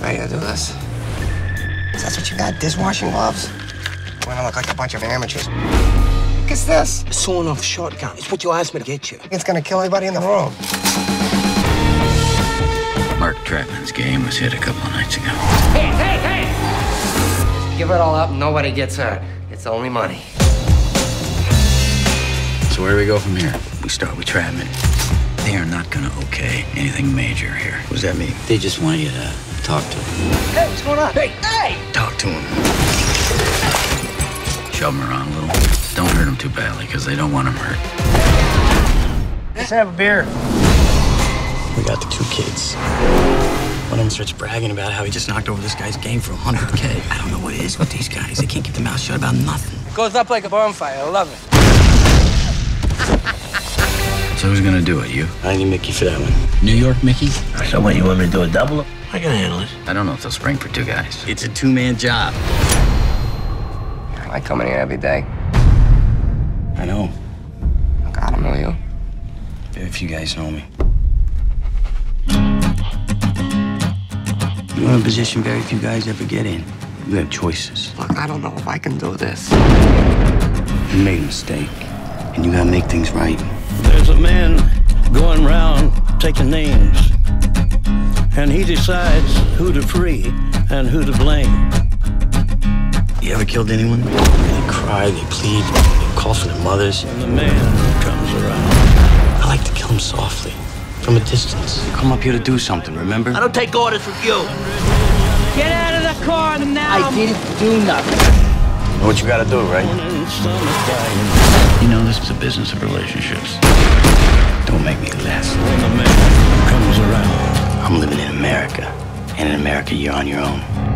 You ready to do this? Is that what you got? Dishwashing gloves? We're gonna look like a bunch of amateurs. What's this? A sawn-off shotgun. It's what you asked me to get you. It's gonna kill everybody in the room. Mark Trapman's game was hit a couple of nights ago. Hey, hey, hey! Give it all up and nobody gets hurt. It's only money. So where do we go from here? We start with Trapman. They are not gonna okay anything major here. What does that mean? They just want you to talk to him. Hey, what's going on? Hey, hey! Talk to him. Shove him around a little. Don't hurt them too badly, because they don't want them hurt. Let's have a beer. We got the two kids. One of them starts bragging about how he just knocked over this guy's game for 100K. I don't know what it is with these guys. They can't keep their mouth shut about nothing. It goes up like a bonfire. I love it. So who's going to do it, you? I need Mickey for that one. New York, Mickey? So what, you want me to do a double? I can handle it. I don't know if they'll spring for two guys. It's a two-man job. I come in here every day. I know. Look, I don't know you. If you guys know me. You're in a position very few guys ever get in. You have choices. Look, I don't know if I can do this. You made a mistake, and you gotta make things right. There's a man going around taking names, and he decides who to free and who to blame. You ever killed anyone? They cry, they plead. Call for their mothers. And the man comes around. I like to kill him softly, from a distance. You come up here to do something, remember? I don't take orders from you. Get out of the car now. I didn't do nothing. You know what you gotta do, right? You know, this is a business of relationships. Don't make me less. When the man comes around. I'm living in America. And in America, you're on your own.